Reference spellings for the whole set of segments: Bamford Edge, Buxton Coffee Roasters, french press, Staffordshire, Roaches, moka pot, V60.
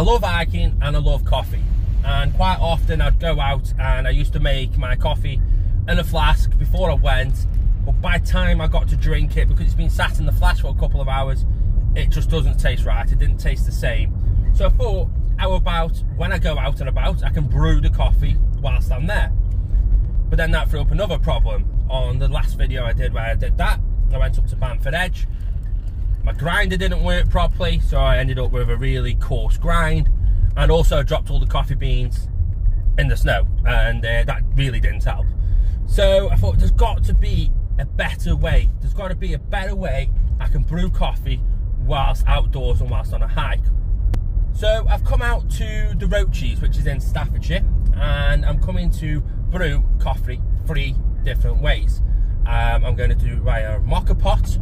I love hiking and I love coffee, and quite often I'd go out and I used to make my coffee in a flask before I went, but by the time I got to drink it, because it's been sat in the flask for a couple of hours, it just doesn't taste right. It didn't taste the same. So I thought, how about when I go out and about, I can brew the coffee whilst I'm there. But then that threw up another problem. On the last video I did where I did that, I went up to Bamford Edge, my grinder didn't work properly, so I ended up with a really coarse grind, and also dropped all the coffee beans in the snow, and that really didn't help. So I thought, there's got to be a better way. There's got to be a better way I can brew coffee whilst outdoors and whilst on a hike. So I've come out to the Roaches, which is in Staffordshire, and I'm coming to brew coffee 3 different ways. I'm going to do it via a moka pot,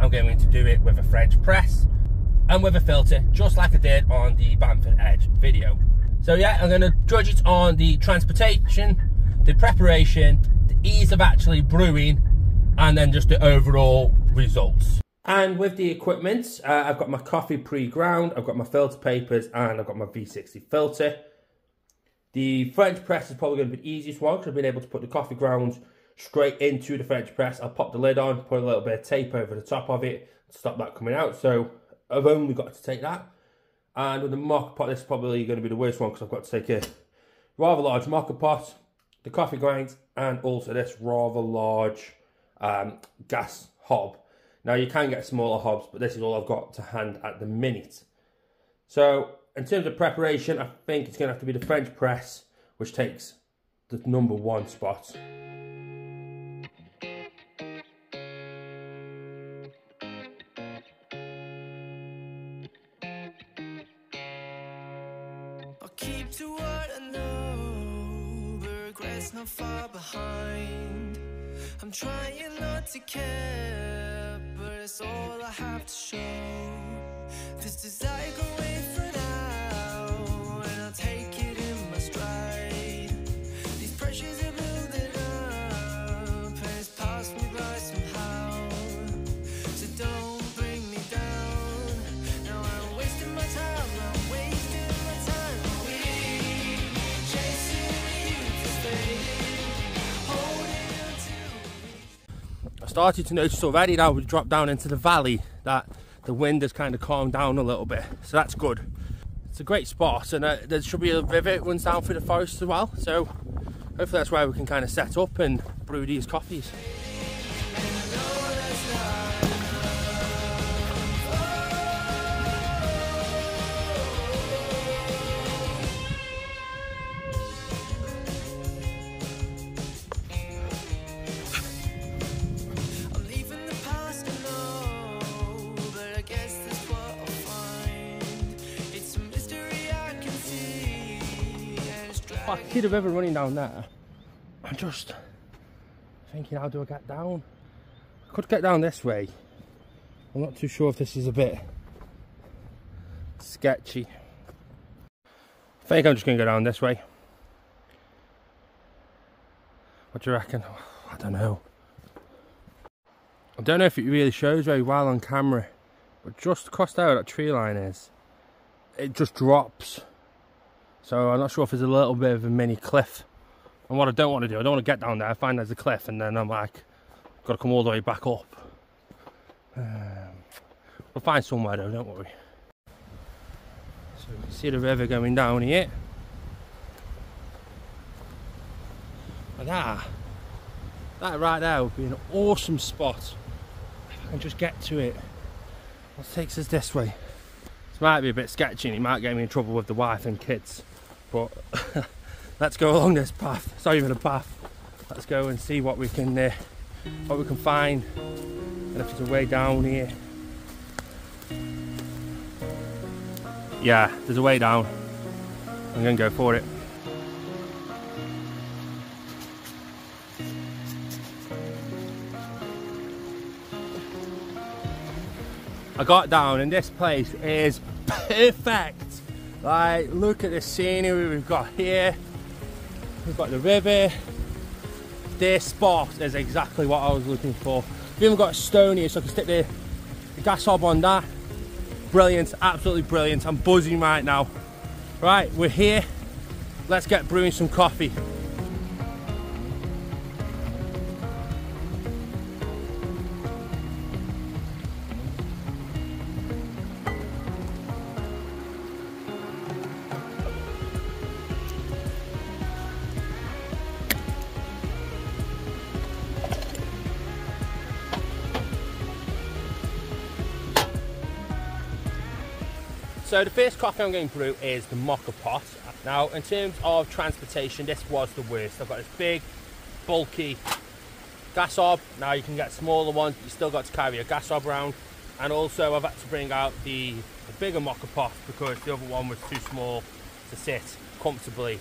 I'm going to do it with a French press, and with a filter, just like I did on the Bamford Edge video. So yeah, I'm going to judge it on the transportation, the preparation, the ease of actually brewing, and then just the overall results. And with the equipment, I've got my coffee pre-ground, I've got my filter papers, and I've got my V60 filter. The French press is probably going to be the easiest one, because I've been able to put the coffee grounds straight into the French press. I'll pop the lid on, put a little bit of tape over the top of it to stop that coming out, so I've only got to take that. And with the moka pot, this is probably going to be the worst one, because I've got to take a rather large moka pot, the coffee grinds, and also this rather large gas hob. Now you can get smaller hobs, but this is all I've got to hand at the minute. So in terms of preparation, I think it's going to have to be the French press, which takes the #1 spot. I'll keep to what I know, but regret's not far behind. I'm trying not to care, but it's all I have to show. This desire going for now, and I'll take it in my stride. These pressures are building up, and it's passed me by somehow. So don't bring me down. Now I'm wasting my time, I'm wasting my time. We chasing you to stay, holding until I started to notice already that we dropped down into the valley, that the wind has kind of calmed down a little bit, so that's good. It's a great spot, and there should be a river that runs down through the forest as well, so hopefully that's where we can kind of set up and brew these coffees. I can see the river running down there. I'm just thinking, how do I get down? I could get down this way. I'm not too sure if this is a bit sketchy. I think I'm just going to go down this way. What do you reckon? I don't know. I don't know if it really shows very well on camera, but just across there where that tree line is, it just drops. So I'm not sure if there's a little bit of a mini cliff. And what I don't want to do, I don't want to get down there, I find there's a cliff and then I'm like, got to come all the way back up. We'll find somewhere though, don't worry. So you can see the river going down here. And that right there would be an awesome spot. If I can just get to it. What takes us this way? Might be a bit sketchy and it might get me in trouble with the wife and kids, but let's go along this path. It's not even a path. Let's go and see what we can find, and if there's a way down here. Yeah, there's a way down. I'm gonna go for it. I got down and this place is perfect. Like, look at the scenery we've got here. We've got the river. This spot is exactly what I was looking for. We've even got a stone here, so I can stick the gas hob on that. Brilliant, absolutely brilliant. I'm buzzing right now. Right, we're here. Let's get brewing some coffee. So the first coffee I'm going to brew is the moka pot. Now in terms of transportation, this was the worst. I've got this big, bulky gas hob. Now you can get smaller ones, but you still got to carry a gas hob around. And also I've had to bring out the bigger moka pot because the other one was too small to sit comfortably.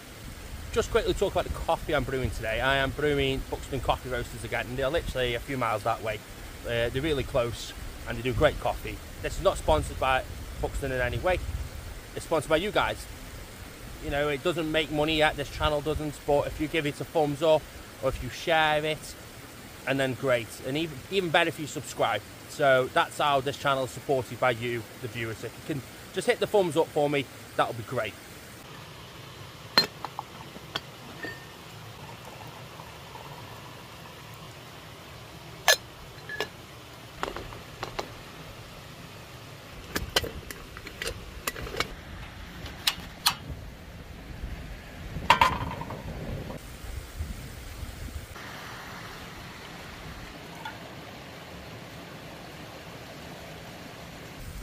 Just quickly talk about the coffee I'm brewing today. I am brewing Buxton Coffee Roasters again, and they're literally a few miles that way. They're really close and they do great coffee. This is not sponsored by Buxton in any way. It's sponsored by you guys. You know, it doesn't make money yet, this channel doesn't, but if you give it a thumbs up or if you share it, and then great, and even better if you subscribe. So that's how this channel is supported by you, the viewers. If you can just hit the thumbs up for me, that'll be great.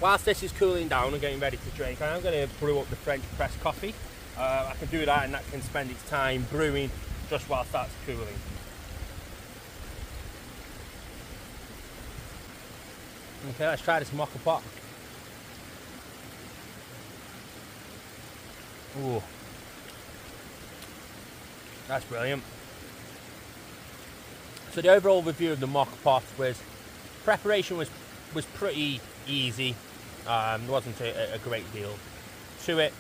Whilst this is cooling down and getting ready to drink, I am going to brew up the French press coffee. I can do that, and that can spend its time brewing just whilst that's cooling. Okay, let's try this moka pot. Ooh, that's brilliant. So the overall review of the moka pot was, preparation was pretty easy. There wasn't a great deal to it.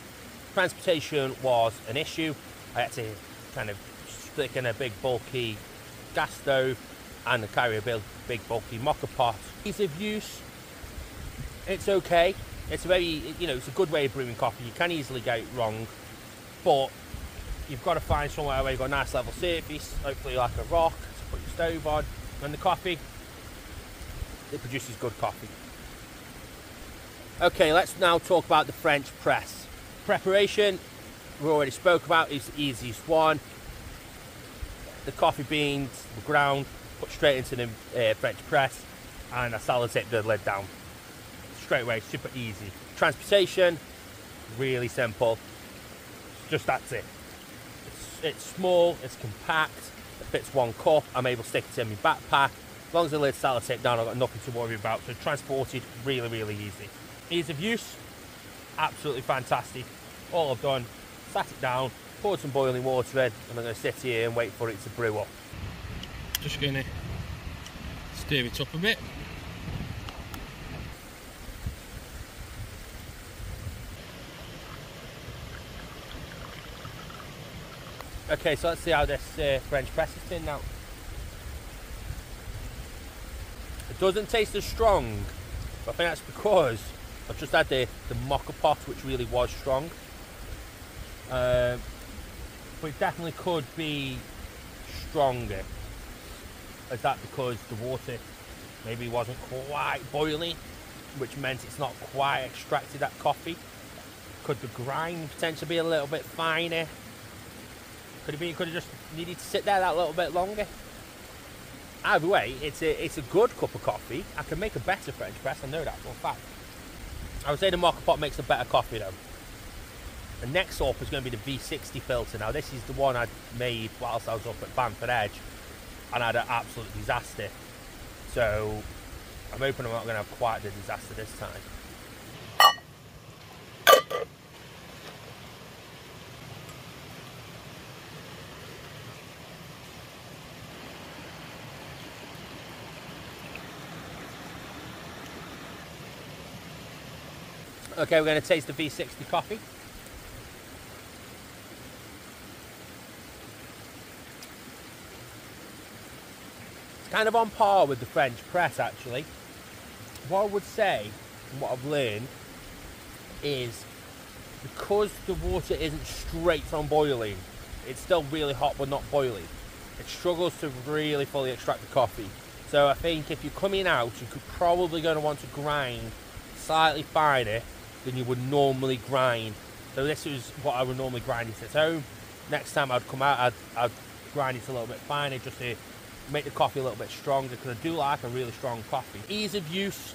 Transportation was an issue. I had to kind of stick in a big bulky gas stove and carry a big bulky moka pot. Ease of use, it's okay. It's a very, you know, it's a good way of brewing coffee. You can easily get it wrong, but you've got to find somewhere where you've got a nice level surface, hopefully like a rock to put your stove on, and the coffee, it produces good coffee. Okay, let's now talk about the French press. Preparation, we already spoke about, is the easiest one. The coffee beans were ground, put straight into the French press, and I salad tipped the lid down. Straight away, super easy. Transportation, really simple. Just that's it. It's small, it's compact, it fits one cup. I'm able to stick it in my backpack. As long as the lid's salad tipped down, I've got nothing to worry about. So transported, really, really easy. Ease of use, absolutely fantastic. All I've done, sat it down, poured some boiling water in, and I'm going to sit here and wait for it to brew up. Just going to stir it up a bit. Okay, so let's see how this French press is turned out. It doesn't taste as strong, but I think that's because I've just had the moka pot, which really was strong. But it definitely could be stronger. Is that because the water maybe wasn't quite boiling, which meant it's not quite extracted that coffee? Could the grind potentially be a little bit finer? Could it be you could have just needed to sit there that little bit longer? Either way, it's a good cup of coffee. I can make a better French press, I know that for a fact. I would say the moka pot makes a better coffee though. The next up is going to be the V60 filter. Now this is the one I made whilst I was up at Bamford Edge, and I had an absolute disaster. So I'm hoping I'm not going to have quite the disaster this time. Okay, we're going to taste the V60 coffee. It's kind of on par with the French press, actually. What I would say, and what I've learned, is because the water isn't straight on boiling, it's still really hot but not boiling. It struggles to really fully extract the coffee. So I think if you're coming out, you could probably going to want to grind slightly finer than you would normally grind. So this is what I would normally grind it at home. Next time I'd come out, I'd grind it a little bit finer just to make the coffee a little bit stronger, because I do like a really strong coffee. Ease of use,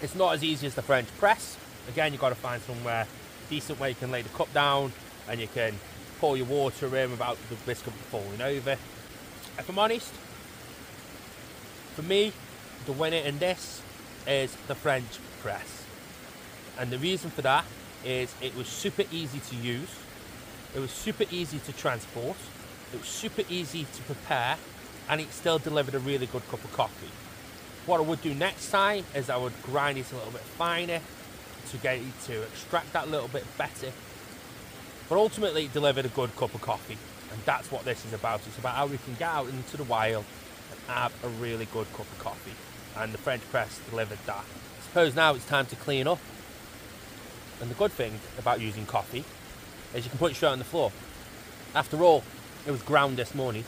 it's not as easy as the French press. Again, you've got to find somewhere decent where you can lay the cup down and you can pour your water in without the biscuit falling over. If I'm honest, for me, the winner in this is the French press. And the reason for that is it was super easy to use, it was super easy to transport, it was super easy to prepare, and it still delivered a really good cup of coffee. What I would do next time is I would grind it a little bit finer to get it to extract that little bit better. But ultimately, it delivered a good cup of coffee, and that's what this is about. It's about how we can get out into the wild and have a really good cup of coffee, and the French press delivered that. I suppose now it's time to clean up, and the good thing about using coffee is you can put it straight on the floor. After all, it was ground this morning.